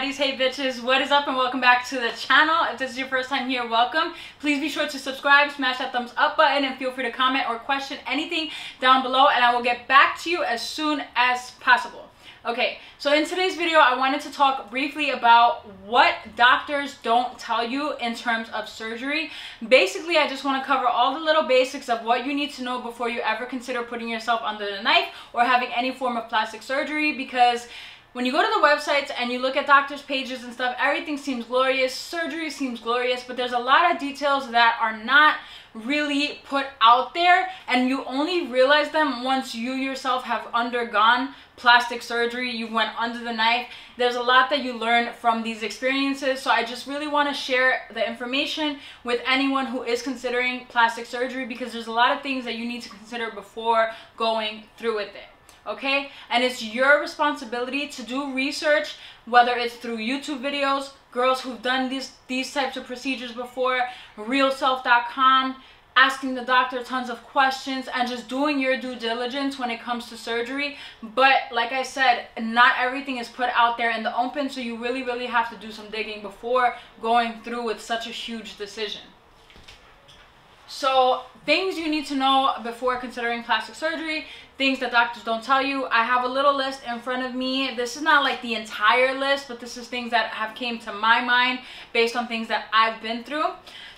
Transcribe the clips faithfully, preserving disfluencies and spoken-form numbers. baddies, hey bitches, what is up and welcome back to the channel. If this is your first time here, welcome. Please be sure to subscribe, smash that thumbs up button, and feel free to comment or question anything down below, and I will get back to you as soon as possible. Okay, so in today's video, I wanted to talk briefly about what doctors don't tell you in terms of surgery. Basically, I just want to cover all the little basics of what you need to know before you ever consider putting yourself under the knife or having any form of plastic surgery, because when you go to the websites and you look at doctors' pages and stuff, everything seems glorious, surgery seems glorious, but there's a lot of details that are not really put out there, and you only realize them once you yourself have undergone plastic surgery, you went under the knife. There's a lot that you learn from these experiences, so I just really want to share the information with anyone who is considering plastic surgery, because there's a lot of things that you need to consider before going through with it. Okay, and it's your responsibility to do research, whether it's through YouTube videos, girls who've done these these types of procedures before, real self dot com, asking the doctor tons of questions, and just doing your due diligence when it comes to surgery. But like I said, not everything is put out there in the open, so you really really have to do some digging before going through with such a huge decision. So things you need to know before considering plastic surgery, things that doctors don't tell you. I have a little list in front of me. This is not like the entire list, but this is things that have came to my mind based on things that I've been through.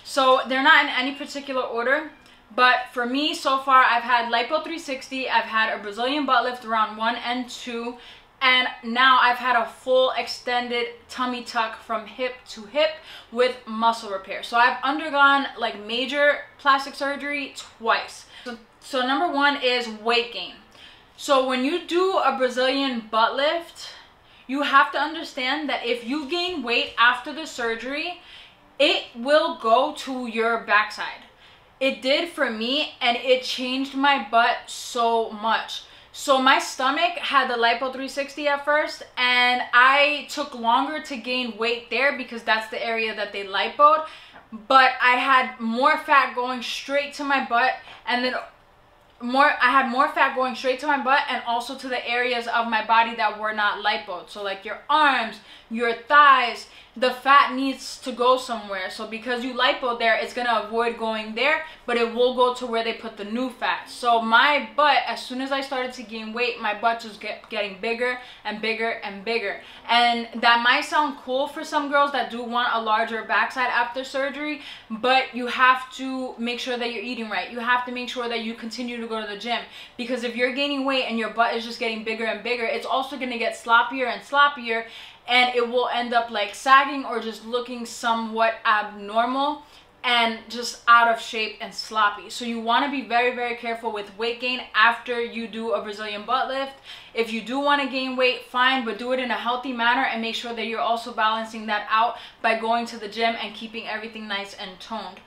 So they're not in any particular order, but for me so far, I've had lipo three sixty, I've had a Brazilian butt lift round one and two, and now I've had a full extended tummy tuck from hip to hip with muscle repair. So I've undergone like major plastic surgery twice. So, so number one is weight gain. So when you do a Brazilian butt lift, you have to understand that if you gain weight after the surgery, it will go to your backside. It did for me, and it changed my butt so much. So my stomach had the lipo three sixty at first, and I took longer to gain weight there because that's the area that they lipoed, but I had more fat going straight to my butt, and then more I had more fat going straight to my butt and also to the areas of my body that were not lipoed. So like your arms, your thighs, the fat needs to go somewhere. So because you lipo there, it's going to avoid going there, but it will go to where they put the new fat. So my butt, as soon as I started to gain weight, my butt just kept getting bigger and bigger and bigger. And that might sound cool for some girls that do want a larger backside after surgery, but you have to make sure that you're eating right. You have to make sure that you continue to go to the gym, because if you're gaining weight and your butt is just getting bigger and bigger, it's also going to get sloppier and sloppier, and it will end up like sagging or just looking somewhat abnormal and just out of shape and sloppy. So you want to be very very careful with weight gain after you do a Brazilian butt lift. If you do want to gain weight, fine, but do it in a healthy manner, and make sure that you're also balancing that out by going to the gym and keeping everything nice and toned.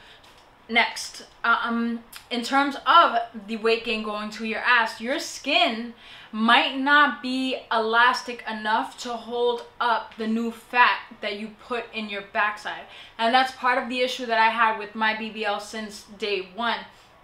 Next, um in terms of the weight gain going to your ass, your skin might not be elastic enough to hold up the new fat that you put in your backside, and that's part of the issue that I had with my B B L since day one.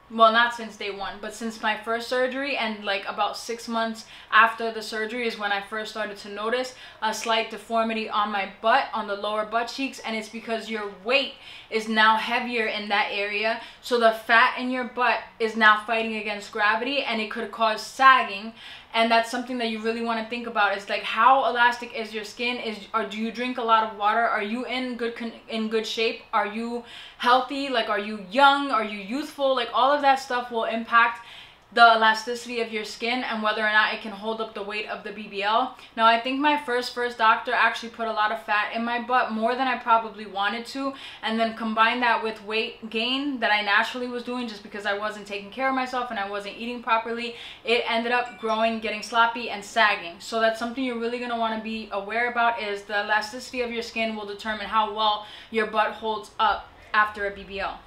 Well, not since day one, but since my first surgery, and like about six months after the surgery is when I first started to notice a slight deformity on my butt, on the lower butt cheeks, and it's because your weight is now heavier in that area, so the fat in your butt is now fighting against gravity, and it could cause sagging. And that's something that you really want to think about. It's like, how elastic is your skin? Is or do you drink a lot of water? Are you in good con in good shape? Are you healthy? Like, are you young? Are you youthful? Like, all of that stuff will impact the elasticity of your skin and whether or not it can hold up the weight of the B B L. Now, I think my first first doctor actually put a lot of fat in my butt, more than I probably wanted to, and then combined that with weight gain that I naturally was doing just because I wasn't taking care of myself and I wasn't eating properly. It ended up growing, getting sloppy and sagging. So that's something you're really gonna wanna be aware about, is the elasticity of your skin will determine how well your butt holds up after a B B L.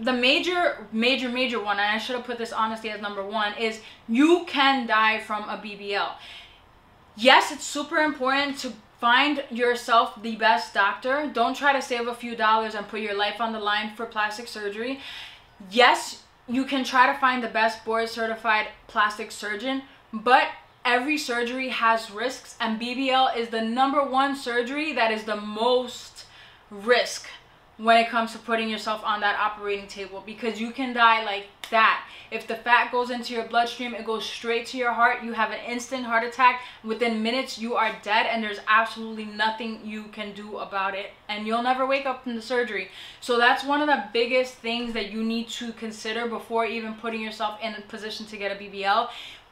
The major, major, major one, and I should have put this honestly as number one, is you can die from a B B L. Yes, it's super important to find yourself the best doctor. Don't try to save a few dollars and put your life on the line for plastic surgery. Yes, you can try to find the best board certified plastic surgeon, but every surgery has risks, and B B L is the number one surgery that is the most risk when it comes to putting yourself on that operating table, because you can die like that. If the fat goes into your bloodstream, it goes straight to your heart. You have an instant heart attack. Within minutes, you are dead, and there's absolutely nothing you can do about it, and you'll never wake up from the surgery. So that's one of the biggest things that you need to consider before even putting yourself in a position to get a B B L.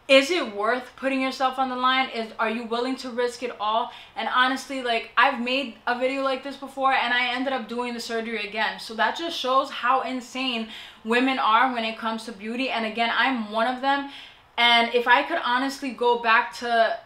Is it worth putting yourself on the line? Is, are you willing to risk it all? And honestly, like, I've made a video like this before and I ended up doing the surgery again. So that just shows how insane women are when it comes to beauty. And again, I'm one of them. And if I could honestly go back to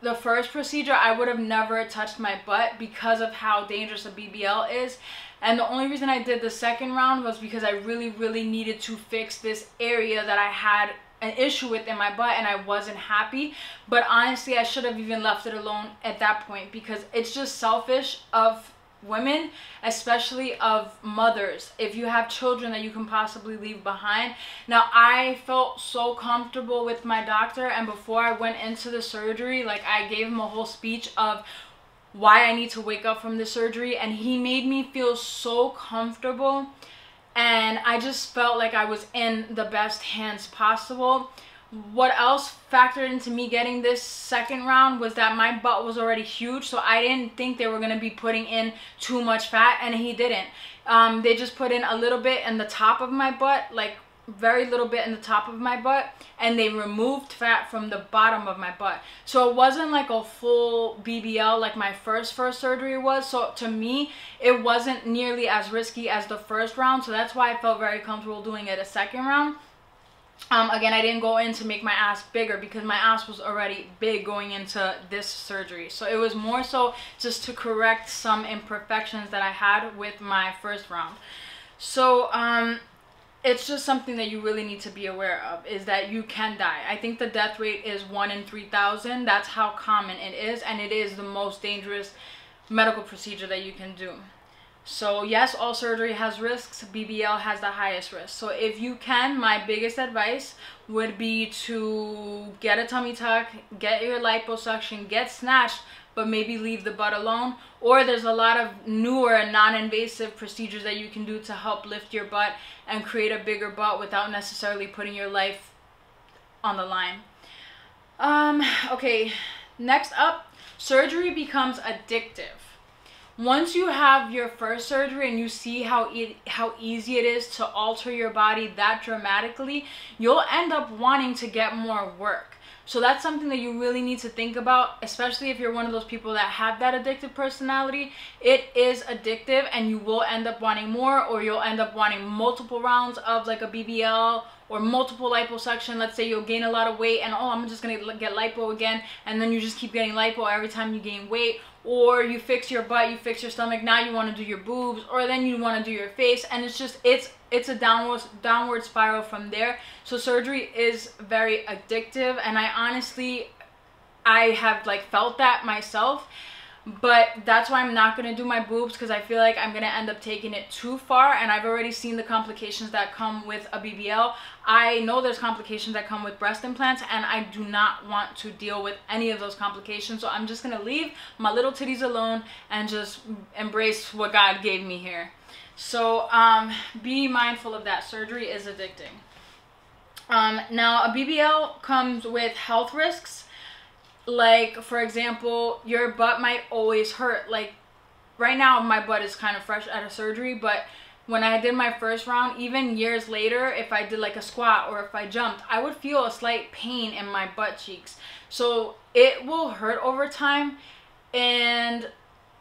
the first procedure, I would have never touched my butt because of how dangerous a B B L is. And the only reason I did the second round was because I really, really needed to fix this area that I had an issue with in my butt, and I wasn't happy. But honestly, I should have even left it alone at that point, because it's just selfish of women, especially of mothers, if you have children that you can possibly leave behind. Now, I felt so comfortable with my doctor, and before I went into the surgery, like, I gave him a whole speech of why I need to wake up from the surgery, and he made me feel so comfortable. And I just felt like I was in the best hands possible. What else factored into me getting this second round was that my butt was already huge, so I didn't think they were going to be putting in too much fat, and he didn't. Um, they just put in a little bit in the top of my butt, like very little bit in the top of my butt, and they removed fat from the bottom of my butt. So it wasn't like a full B B L like my first first surgery was. So to me, it wasn't nearly as risky as the first round, so that's why I felt very comfortable doing it a second round. Um, again, I didn't go in to make my ass bigger because my ass was already big going into this surgery. So it was more so just to correct some imperfections that I had with my first round. So um it's just something that you really need to be aware of, is that you can die. I think the death rate is one in three thousand. That's how common it is, and it is the most dangerous medical procedure that you can do. So yes, all surgery has risks. B B L has the highest risk. So if you can, my biggest advice would be to get a tummy tuck, get your liposuction, get snatched, but maybe leave the butt alone. Or there's a lot of newer non-invasive procedures that you can do to help lift your butt and create a bigger butt without necessarily putting your life on the line. Um, okay, next up, surgery becomes addictive. Once you have your first surgery and you see how e- how easy it is to alter your body that dramatically, you'll end up wanting to get more work. So that's something that you really need to think about, especially if you're one of those people that have that addictive personality. It is addictive, and you will end up wanting more, or you'll end up wanting multiple rounds of like a B B L or multiple liposuction. Let's say you'll gain a lot of weight and, oh, I'm just gonna get lipo again, and then you just keep getting lipo every time you gain weight. Or you fix your butt, you fix your stomach, now you want to do your boobs, or then you want to do your face, and it's just it's it's a downward downward spiral from there. So surgery is very addictive, and I honestly I have like felt that myself. But that's why I'm not going to do my boobs, because I feel like I'm going to end up taking it too far, and I've already seen the complications that come with a B B L. I know there's complications that come with breast implants, and I do not want to deal with any of those complications. So I'm just going to leave my little titties alone and just embrace what God gave me here. So um, be mindful of that. Surgery is addicting. Um, now, a B B L comes with health risks. Like, for example, your butt might always hurt. Like, right now my butt is kind of fresh out of surgery, but when I did my first round, even years later, if I did like a squat or if I jumped, I would feel a slight pain in my butt cheeks. So it will hurt over time, and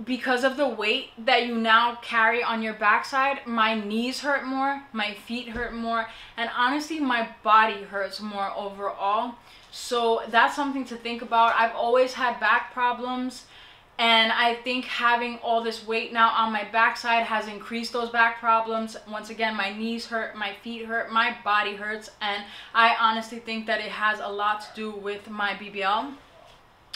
because of the weight that you now carry on your backside, my knees hurt more, my feet hurt more, and honestly my body hurts more overall. So that's something to think about. I've always had back problems, and I think having all this weight now on my backside has increased those back problems. Once again, my knees hurt, my feet hurt, my body hurts, and I honestly think that it has a lot to do with my B B L.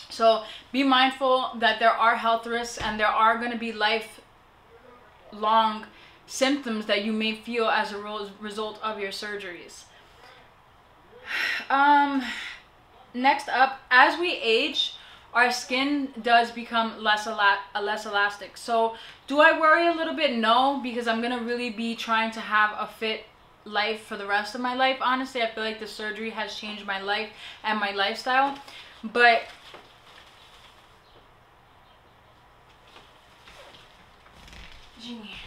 So be mindful that there are health risks, and there are going to be lifelong symptoms that you may feel as a result of your surgeries. Um, Next up, as we age, our skin does become less ela less elastic. So do I worry a little bit? No, because I'm gonna really be trying to have a fit life for the rest of my life. Honestly, I feel like the surgery has changed my life and my lifestyle. But Jeannie,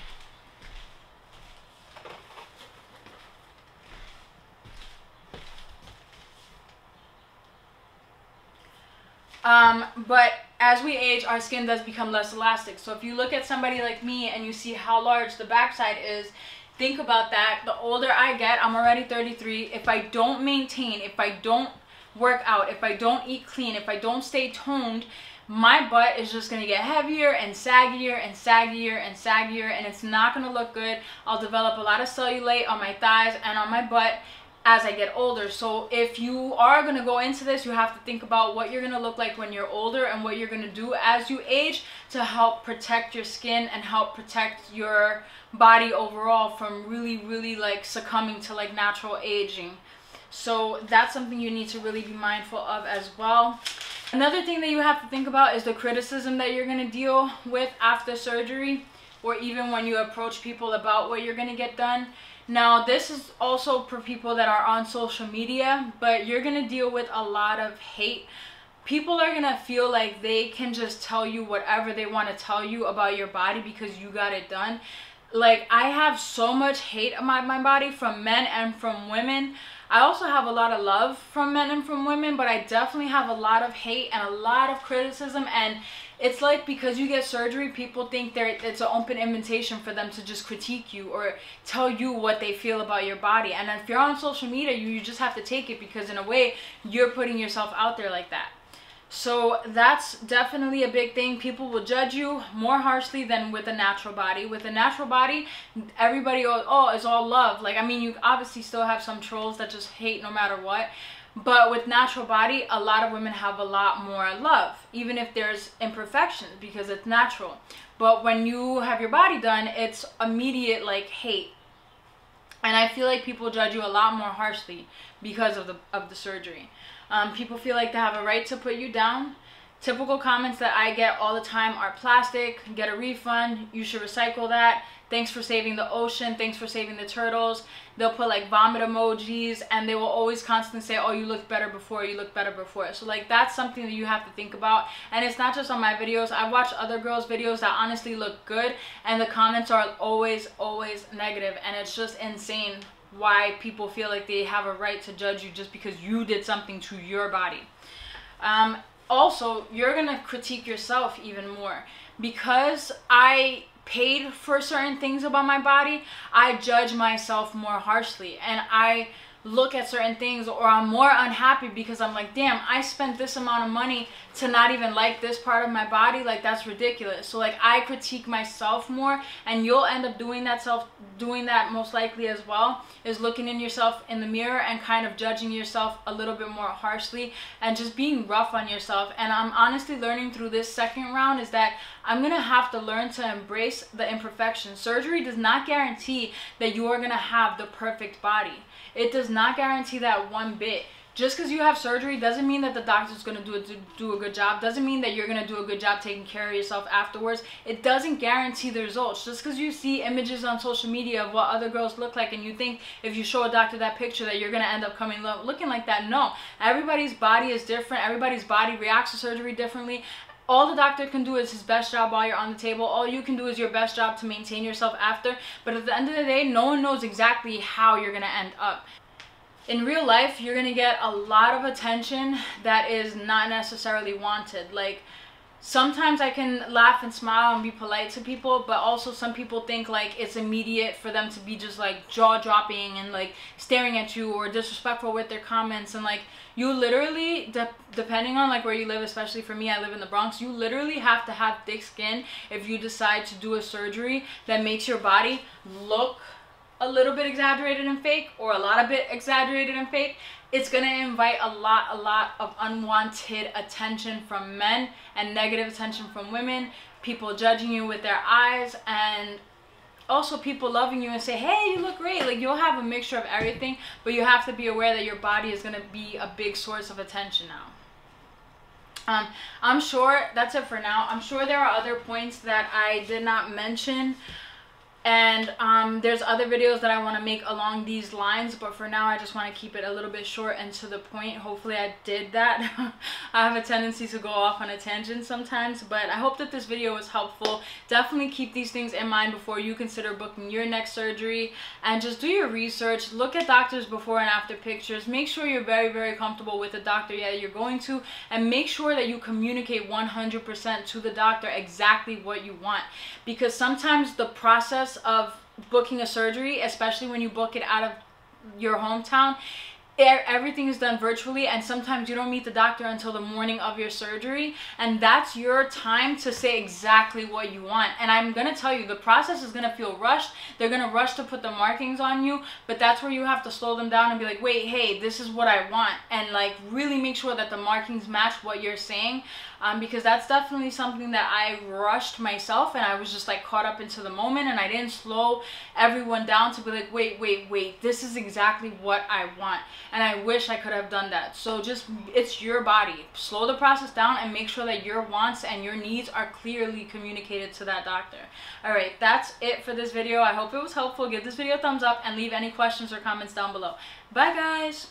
Um, but as we age, our skin does become less elastic. So if you look at somebody like me and you see how large the backside is, think about that. The older I get, I'm already thirty-three. If I don't maintain, if I don't work out, if I don't eat clean, if I don't stay toned, my butt is just going to get heavier and saggier and saggier and saggier, and it's not going to look good. I'll develop a lot of cellulite on my thighs and on my butt as I get older. So if you are going to go into this, you have to think about what you're going to look like when you're older and what you're going to do as you age to help protect your skin and help protect your body overall from really, really like succumbing to like natural aging. So that's something you need to really be mindful of as well. Another thing that you have to think about is the criticism that you're going to deal with after surgery, or even when you approach people about what you're going to get done. Now, this is also for people that are on social media, but you're going to deal with a lot of hate. People are going to feel like they can just tell you whatever they want to tell you about your body because you got it done. Like, I have so much hate on my, my body from men and from women. I also have a lot of love from men and from women, but I definitely have a lot of hate and a lot of criticism. And it's like, because you get surgery, people think that it's an open invitation for them to just critique you or tell you what they feel about your body. And if you're on social media, you, you just have to take it because in a way, you're putting yourself out there like that. So that's definitely a big thing. People will judge you more harshly than with a natural body. With a natural body, everybody goes, oh, it's all love. Like, I mean, you obviously still have some trolls that just hate no matter what. But with natural body, a lot of women have a lot more love, even if there's imperfections, because it's natural. But when you have your body done, it's immediate, like, hate. And I feel like people judge you a lot more harshly because of the, of the surgery. Um, people feel like they have a right to put you down. Typical comments that I get all the time are plastic, get a refund, you should recycle that, thanks for saving the ocean, thanks for saving the turtles. They'll put like vomit emojis, and they will always constantly say, oh, you looked better before, you looked better before. So like, that's something that you have to think about. And it's not just on my videos. I watch other girls' videos that honestly look good, and the comments are always, always negative. And it's just insane why people feel like they have a right to judge you just because you did something to your body. Um, also, you're gonna critique yourself even more. Because I paid for certain things about my body, I judge myself more harshly, and I look at certain things, or I'm more unhappy because I'm like, damn, I spent this amount of money to not even like this part of my body. Like, that's ridiculous. So like, I critique myself more, and you'll end up doing that self doing that most likely as well, is looking in yourself in the mirror and kind of judging yourself a little bit more harshly and just being rough on yourself. And I'm honestly learning through this second round is that I'm gonna have to learn to embrace the imperfection. Surgery does not guarantee that you are gonna have the perfect body. It does not guarantee that one bit. Just because you have surgery doesn't mean that the doctor's going to do a, do a good job. Doesn't mean that you're going to do a good job taking care of yourself afterwards. It doesn't guarantee the results. Just because you see images on social media of what other girls look like and you think if you show a doctor that picture that you're going to end up coming lo- looking like that. No. Everybody's body is different. Everybody's body reacts to surgery differently. All the doctor can do is his best job while you're on the table. All you can do is your best job to maintain yourself after. But at the end of the day, no one knows exactly how you're going to end up. In real life, you're going to get a lot of attention that is not necessarily wanted. Like, sometimes I can laugh and smile and be polite to people, but also some people think like it's immediate for them to be just like jaw-dropping and like staring at you or disrespectful with their comments. And like, you literally, de depending on like where you live, especially for me, I live in the Bronx, you literally have to have thick skin if you decide to do a surgery that makes your body look a little bit exaggerated and fake, or a lot of bit exaggerated and fake. It's gonna invite a lot, a lot of unwanted attention from men and negative attention from women, people judging you with their eyes, and also people loving you and say, hey, you look great. Like, you'll have a mixture of everything, but you have to be aware that your body is going to be a big source of attention now. Um, I'm sure that's it for now. I'm sure there are other points that I did not mention, and um, there's other videos that I want to make along these lines, but for now I just want to keep it a little bit short and to the point. Hopefully I did that. I have a tendency to go off on a tangent sometimes, but I hope that this video was helpful. Definitely keep these things in mind before you consider booking your next surgery, and just do your research. Look at doctors' before and after pictures. Make sure you're very, very comfortable with the doctor that you're going to, and make sure that you communicate one hundred percent to the doctor exactly what you want, because sometimes the process of booking a surgery, especially when you book it out of your hometown, everything is done virtually, and sometimes you don't meet the doctor until the morning of your surgery, and that's your time to say exactly what you want. And I'm gonna tell you, the process is gonna feel rushed. They're gonna rush to put the markings on you, but that's where you have to slow them down and be like, wait, hey, this is what I want, and like really make sure that the markings match what you're saying, um, because that's definitely something that I rushed myself, and I was just like caught up into the moment, and I didn't slow everyone down to be like, wait, wait, wait, this is exactly what I want. And I wish I could have done that. So just, it's your body. Slow the process down and make sure that your wants and your needs are clearly communicated to that doctor. All right, that's it for this video. I hope it was helpful. Give this video a thumbs up and leave any questions or comments down below. Bye, guys.